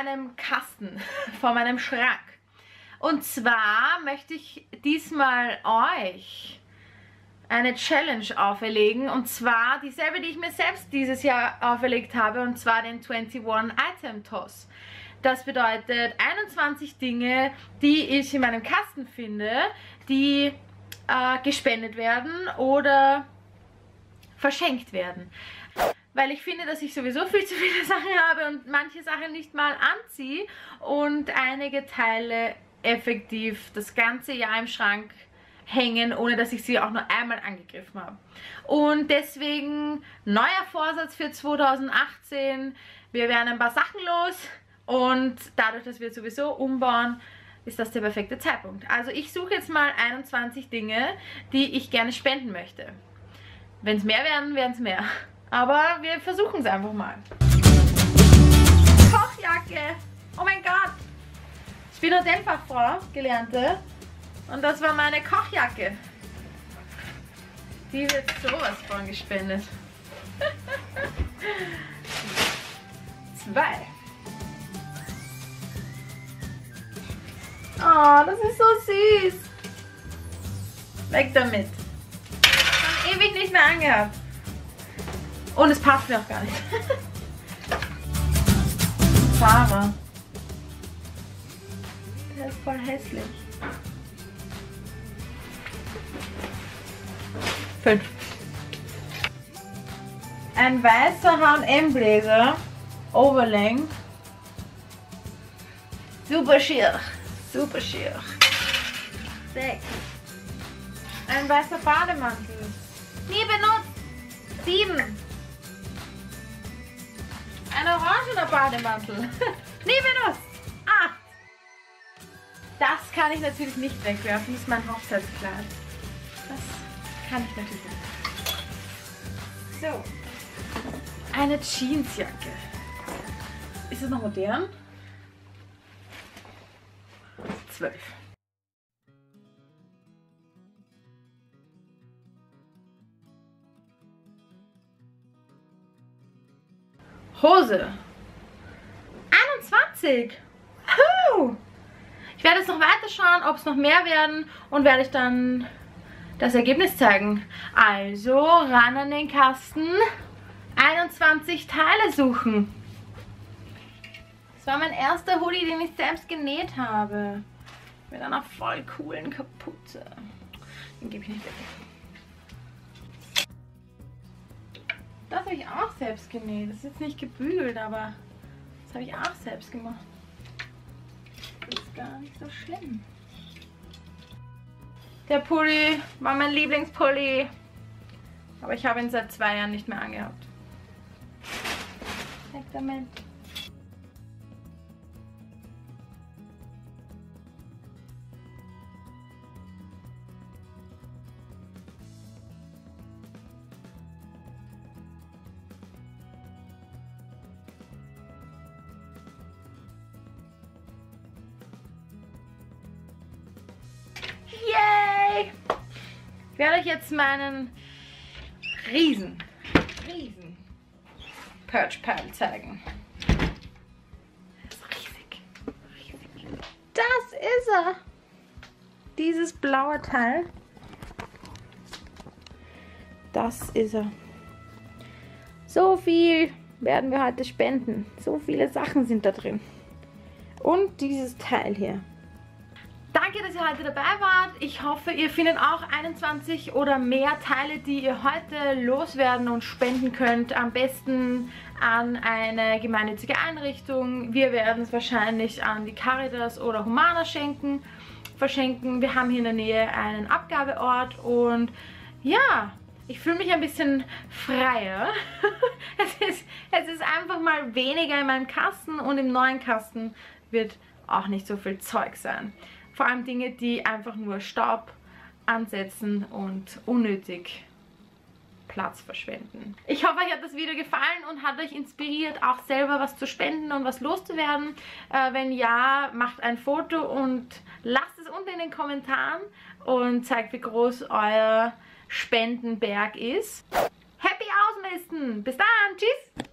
einem Kasten, vor meinem Schrank. Und zwar möchte ich diesmal euch eine Challenge auferlegen. Und zwar dieselbe, die ich mir selbst dieses Jahr auferlegt habe. Und zwar den 21-Item-Toss. Das bedeutet 21 Dinge, die ich in meinem Kasten finde, die gespendet werden oder verschenkt werden. Weil ich finde, dass ich sowieso viel zu viele Sachen habe und manche Sachen nicht mal anziehe und einige Teile effektiv das ganze Jahr im Schrank hängen, ohne dass ich sie auch nur einmal angegriffen habe. Und deswegen neuer Vorsatz für 2018, wir werden ein paar Sachen los und dadurch, dass wir sowieso umbauen, ist das der perfekte Zeitpunkt. Also ich suche jetzt mal 21 Dinge, die ich gerne spenden möchte. Wenn es mehr werden, werden es mehr. Aber wir versuchen es einfach mal. Kochjacke! Oh mein Gott! Ich bin Hotelfachfrau, Gelernte. Und das war meine Kochjacke. Die wird sowas von gespendet. 2. Oh, das ist so süß. Weg damit. Schon ewig nicht mehr angehabt. Und es passt mir auch gar nicht. Fahrer. Der ist voll hässlich. 5. Ein weißer H&M-Bläser. Overlength. Super schier. Super schier. 6. Ein weißer Bademantel. Nie benutzt. 7. Ein orangener Bademantel. Nie benutzt. 8. Das kann ich natürlich nicht wegwerfen. Das ist mein Hochzeitskleid. Das kann ich natürlich nicht. So. Eine Jeansjacke. Ist das noch modern? 12. Hose. 21. Huh. Ich werde jetzt noch weiter schauen, ob es noch mehr werden und werde ich dann das Ergebnis zeigen. Also ran an den Kasten. 21 Teile suchen. Das war mein erster Hoodie, den ich selbst genäht habe. Mit einer voll coolen Kapuze. Den gebe ich nicht weg. Das habe ich auch selbst genäht. Das ist jetzt nicht gebügelt, aber das habe ich auch selbst gemacht. Das ist gar nicht so schlimm. Der Pulli war mein Lieblingspulli. Aber ich habe ihn seit 2 Jahren nicht mehr angehabt. Weg damit. Ich werde euch jetzt meinen riesen Perch-Pile zeigen. Das ist riesig, riesig. Das ist er! Dieses blaue Teil. Das ist er. So viel werden wir heute spenden. So viele Sachen sind da drin. Und dieses Teil hier. Danke, dass ihr heute dabei wart. Ich hoffe, ihr findet auch 21 oder mehr Teile, die ihr heute loswerden und spenden könnt. Am besten an eine gemeinnützige Einrichtung. Wir werden es wahrscheinlich an die Caritas oder Humana verschenken. Wir haben hier in der Nähe einen Abgabeort und ja, ich fühle mich ein bisschen freier. Es ist einfach mal weniger in meinem Kasten und im neuen Kasten wird auch nicht so viel Zeug sein. Vor allem Dinge, die einfach nur Staub ansetzen und unnötig Platz verschwenden. Ich hoffe, euch hat das Video gefallen und hat euch inspiriert, auch selber was zu spenden und was loszuwerden. Wenn ja, macht ein Foto und lasst es unten in den Kommentaren und zeigt, wie groß euer Spendenberg ist. Happy Ausmisten! Bis dann! Tschüss!